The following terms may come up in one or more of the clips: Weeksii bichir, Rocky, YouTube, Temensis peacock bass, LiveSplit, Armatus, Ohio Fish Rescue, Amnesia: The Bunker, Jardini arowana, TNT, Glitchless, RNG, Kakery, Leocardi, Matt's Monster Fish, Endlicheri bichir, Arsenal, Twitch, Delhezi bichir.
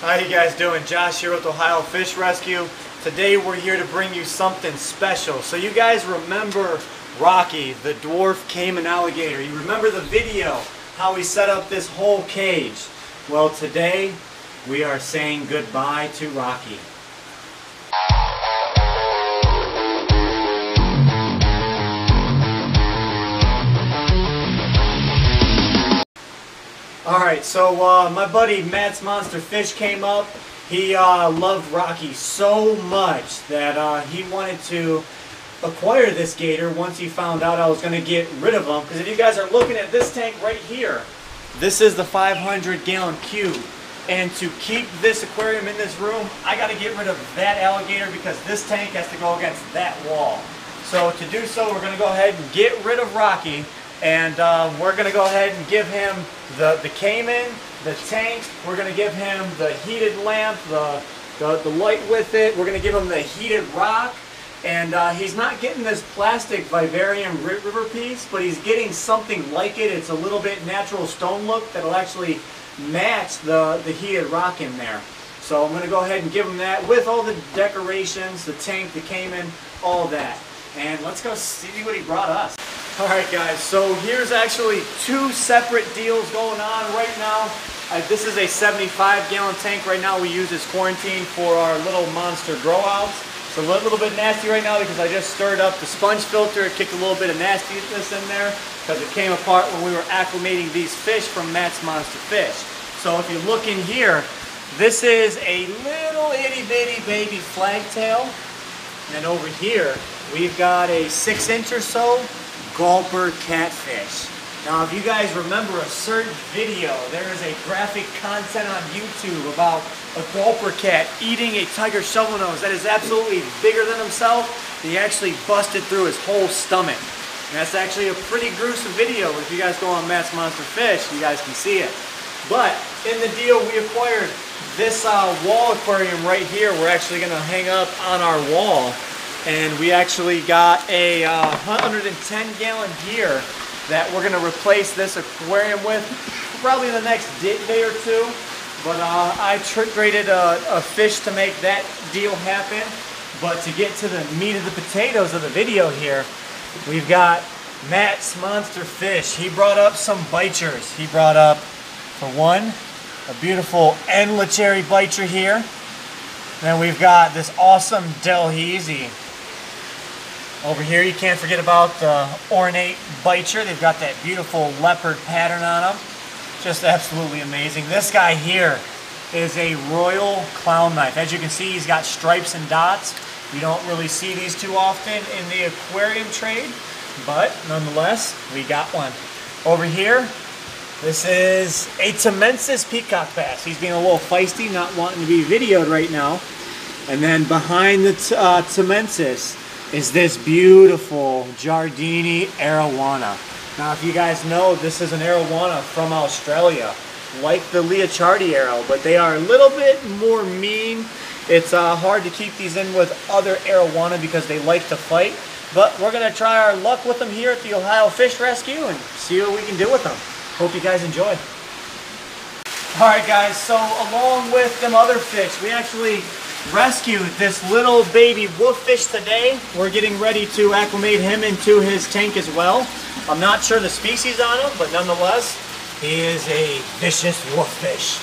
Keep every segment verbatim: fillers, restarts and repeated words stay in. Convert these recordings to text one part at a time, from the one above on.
How you guys doing? Josh here with Ohio Fish Rescue. Today we're here to bring you something special. So you guys remember Rocky, the dwarf Cayman alligator. You remember the video, how we set up this whole cage. Well, today we are saying goodbye to Rocky. Alright, so uh, my buddy Matt's Monster Fish came up. He uh, loved Rocky so much that uh, he wanted to acquire this gator once he found out I was going to get rid of him. Because if you guys are looking at this tank right here, this is the five hundred gallon cube. And to keep this aquarium in this room, I got to get rid of that alligator because this tank has to go against that wall. So to do so, we're going to go ahead and get rid of Rocky. And uh, we're going to go ahead and give him the, the Cayman, the tank. We're going to give him the heated lamp, the, the, the light with it. We're going to give him the heated rock. And uh, he's not getting this plastic vivarium river piece, but he's getting something like it. It's a little bit natural stone look that'll actually match the, the heated rock in there. So I'm going to go ahead and give him that with all the decorations, the tank, the Cayman, all that. And let's go see what he brought us. Alright guys, so here's actually two separate deals going on right now. Uh, this is a seventy-five gallon tank right now we use as quarantine for our little monster grow outs. It's a little bit nasty right now because I just stirred up the sponge filter. It kicked a little bit of nastiness in there because it came apart when we were acclimating these fish from Matt's Monster Fish. So if you look in here, this is a little itty bitty baby flagtail. And over here, we've got a six inch or so gulper catfish. Now if you guys remember a certain video, there is a graphic content on YouTube about a gulper cat eating a tiger shovelnose that is absolutely bigger than himself. He actually busted through his whole stomach. And that's actually a pretty gruesome video. If you guys go on Matt's Monster Fish, you guys can see it. But in the deal we acquired this uh, wall aquarium right here. We're actually going to hang up on our wall. And we actually got a uh, one hundred ten gallon gear that we're going to replace this aquarium with probably in the next day or two. But uh, I trick-rated a, a fish to make that deal happen. But to get to the meat of the potatoes of the video here, we've got Matt's Monster Fish. He brought up some bichers. He brought up, for one, a beautiful Endlicheri bichir here. Then we've got this awesome Delhezi. Over here, you can't forget about the ornate bichir. They've got that beautiful leopard pattern on them. Just absolutely amazing. This guy here is a royal clown knife. As you can see, he's got stripes and dots. You don't really see these too often in the aquarium trade, but nonetheless, we got one. Over here, this is a Temensis peacock bass. He's being a little feisty, not wanting to be videoed right now. And then behind the uh, Temensis is this beautiful Jardini arowana. Now if you guys know, this is an arowana from Australia, like the Leocardi arrow, but they are a little bit more mean. It's uh, hard to keep these in with other arowana because they like to fight. But we're going to try our luck with them here at the Ohio Fish Rescue and see what we can do with them. Hope you guys enjoy. Alright guys, so along with them other fish, we actually rescued this little baby wolf fish today. We're getting ready to acclimate him into his tank as well. I'm not sure the species on him, but nonetheless, he is a vicious wolf fish.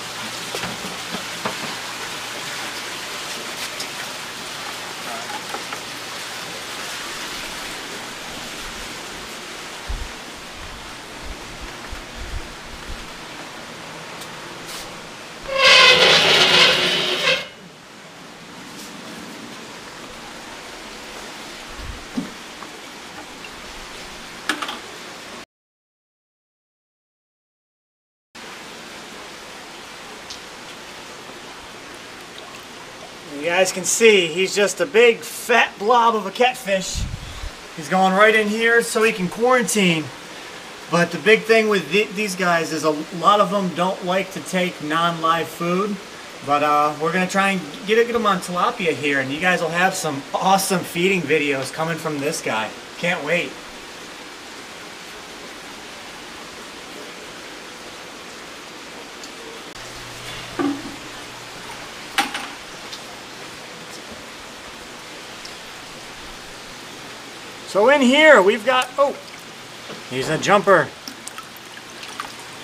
You guys can see, he's just a big fat blob of a catfish. He's going right in here so he can quarantine. But the big thing with th these guys is a lot of them don't like to take non-live food. But uh, we're going to try and get, get them on tilapia here, and you guys will have some awesome feeding videos coming from this guy. Can't wait. So in here we've got, oh, he's a jumper.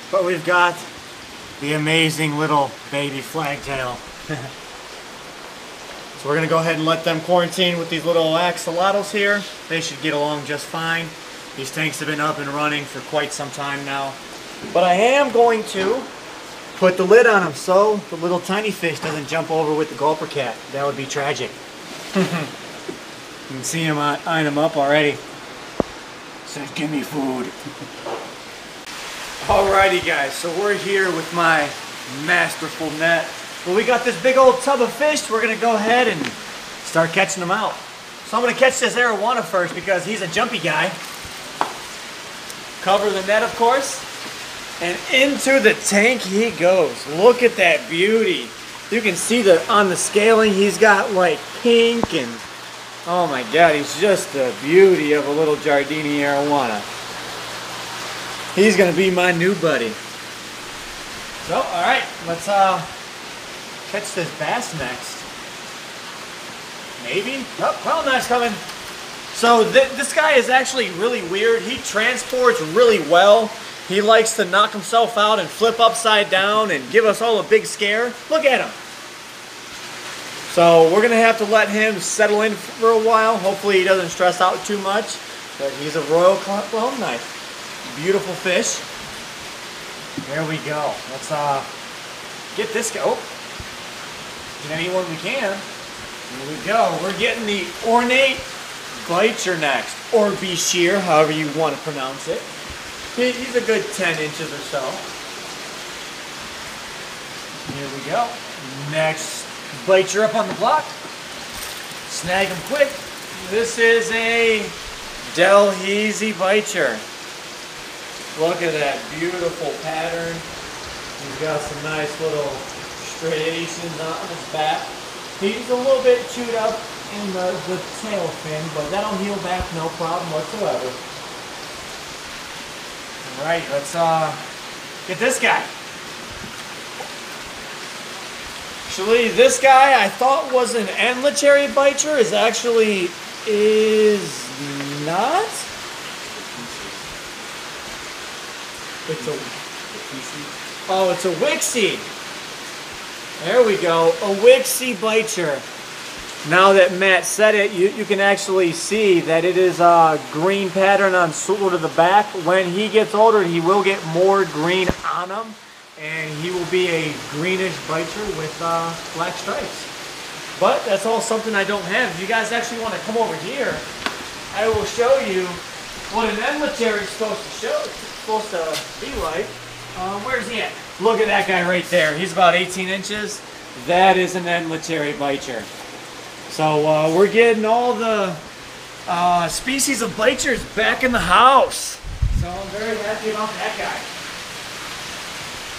But we've got the amazing little baby flagtail. So we're gonna go ahead and let them quarantine with these little axolotls here. They should get along just fine. These tanks have been up and running for quite some time now. But I am going to put the lid on them so the little tiny fish doesn't jump over with the gulper cat. That would be tragic. You can see him eyeing him up already. Says, give me food. Alrighty guys, so we're here with my masterful net. Well, we got this big old tub of fish. We're gonna go ahead and start catching them out. So I'm gonna catch this arowana first because he's a jumpy guy. Cover the net, of course. And into the tank he goes. Look at that beauty. You can see that on the scaling he's got like pink and oh my god, he's just the beauty of a little Jardini arowana. He's gonna be my new buddy. So, all right, let's uh. catch this bass next. Maybe? Oh, well, that's coming. So th this guy is actually really weird. He transports really well. He likes to knock himself out and flip upside down and give us all a big scare. Look at him. So we're gonna have to let him settle in for a while. Hopefully he doesn't stress out too much. But he's a royal clone knife. Beautiful fish. There we go. Let's uh, get this guy. Oh. Anyone we can. Here we go. We're getting the ornate bichir next, or bichir, however you want to pronounce it. He's a good ten inches or so. Here we go. Next bichir up on the block. Snag him quick. This is a Delhezi bichir. Look at that beautiful pattern. He's got some nice little gradations on his back. He's a little bit chewed up in the, the tail fin, but that'll heal back no problem whatsoever. All right, let's uh, get this guy. Actually, this guy I thought was an Endlicheri bichir is actually is not. It's a oh, it's a Weeksii. There we go, a Weeksii bichir. Now that Matt said it, you, you can actually see that it is a green pattern on sort of the back. When he gets older, he will get more green on him, and he will be a greenish bichir with uh, black stripes. But that's all something I don't have. If you guys actually want to come over here, I will show you what an Endlicheri is supposed to show, supposed to be like. Uh, where's he at? Look at that guy right there. He's about eighteen inches. That is an Endlicheri bichir. So uh, we're getting all the uh, species of bichirs back in the house. So I'm very happy about that guy.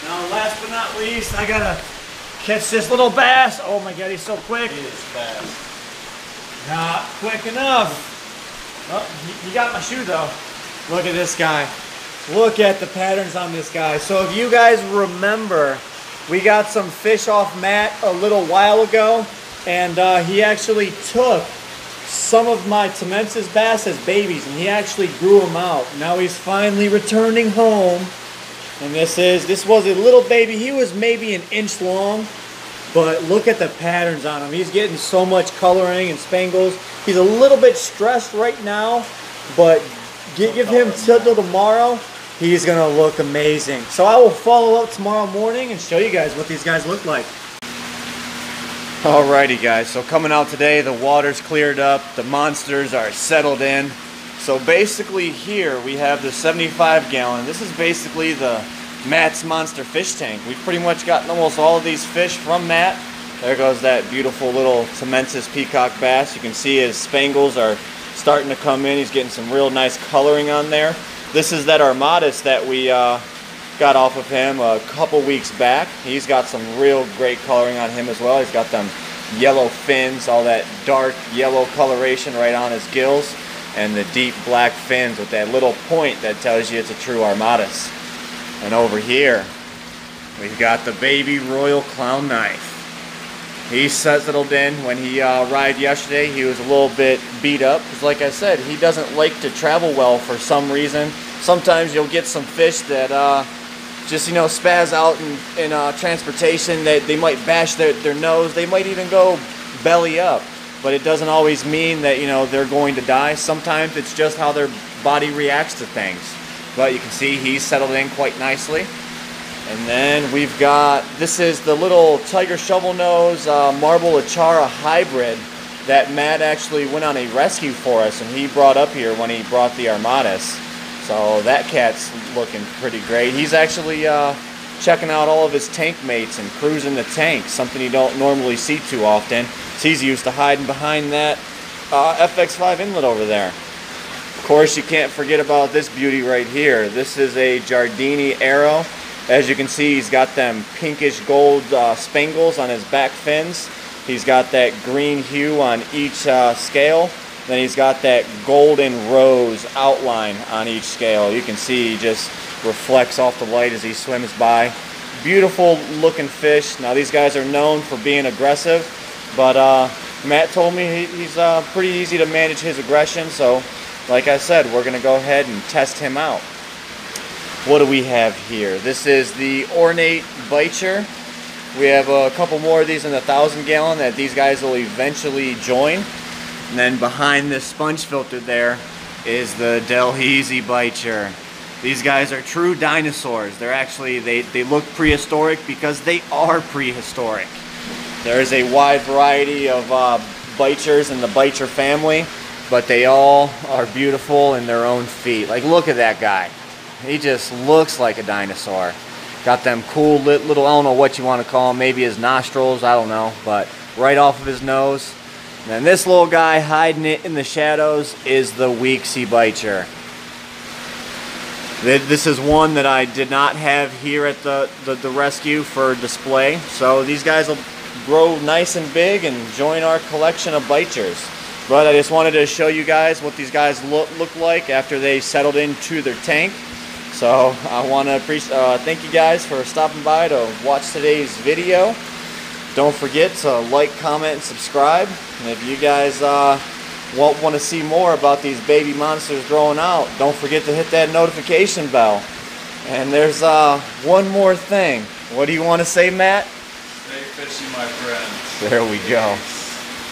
Now last but not least, I gotta catch this little bass. Oh my god, he's so quick. He is fast. Not quick enough. Oh, he got my shoe though. Look at this guy. Look at the patterns on this guy. So if you guys remember, we got some fish off Matt a little while ago, and uh, he actually took some of my Temensis bass as babies, and he actually grew them out. Now he's finally returning home, and this is this was a little baby. He was maybe an inch long, but look at the patterns on him. He's getting so much coloring and spangles. He's a little bit stressed right now, but give, give him till tomorrow. He's gonna look amazing. So I will follow up tomorrow morning and show you guys what these guys look like. Alrighty guys, so coming out today, the water's cleared up, the monsters are settled in. So basically here we have the seventy-five gallon. This is basically the Matt's Monster Fish tank. We've pretty much gotten almost all of these fish from Matt. There goes that beautiful little Temensis peacock bass. You can see his spangles are starting to come in. He's getting some real nice coloring on there. This is that Armatus that we uh, got off of him a couple weeks back. He's got some real great coloring on him as well. He's got them yellow fins, all that dark yellow coloration right on his gills, and the deep black fins with that little point that tells you it's a true Armatus. And over here, we've got the baby royal clown knife. He settled in. When he uh, arrived yesterday, he was a little bit beat up because, like I said, he doesn't like to travel well for some reason. Sometimes you'll get some fish that uh, just, you know, spaz out in, in uh, transportation. They, they might bash their, their nose. They might even go belly up. But it doesn't always mean that, you know, they're going to die. Sometimes it's just how their body reacts to things. But you can see he's settled in quite nicely. And then we've got, this is the little tiger shovelnose uh, marble achara hybrid that Matt actually went on a rescue for us, and he brought up here when he brought the Armatus. So that cat's looking pretty great. He's actually uh, checking out all of his tank mates and cruising the tank, something you don't normally see too often. So he's used to hiding behind that uh, F X five inlet over there. Of course, you can't forget about this beauty right here. This is a Jardini arowana. As you can see, he's got them pinkish gold uh, spangles on his back fins. He's got that green hue on each uh, scale. Then he's got that golden rose outline on each scale. You can see he just reflects off the light as he swims by. Beautiful looking fish. Now these guys are known for being aggressive, but uh, Matt told me he's uh, pretty easy to manage his aggression. So like I said, we're going to go ahead and test him out. What do we have here? This is the ornate bichir. We have a couple more of these in the thousand gallon that these guys will eventually join. And then behind this sponge filter there is the Delhezi bichir. These guys are true dinosaurs. They're actually, they, they look prehistoric because they are prehistoric. There is a wide variety of uh, bichirs in the bichir family, but they all are beautiful in their own feet. Like, look at that guy. He just looks like a dinosaur. Got them cool little, I don't know what you want to call them, maybe his nostrils, I don't know, but right off of his nose. And then this little guy hiding it in the shadows is the Weeksii bichir. This is one that I did not have here at the, the, the rescue for display. So these guys will grow nice and big and join our collection of bichirs. But I just wanted to show you guys what these guys look, look like after they settled into their tank. So I want to uh, thank you guys for stopping by to watch today's video. Don't forget to like, comment, and subscribe. And if you guys uh, want, want to see more about these baby monsters growing out, don't forget to hit that notification bell. And there's uh, one more thing. What do you want to say, Matt? Stay fishy, my friends. There we go.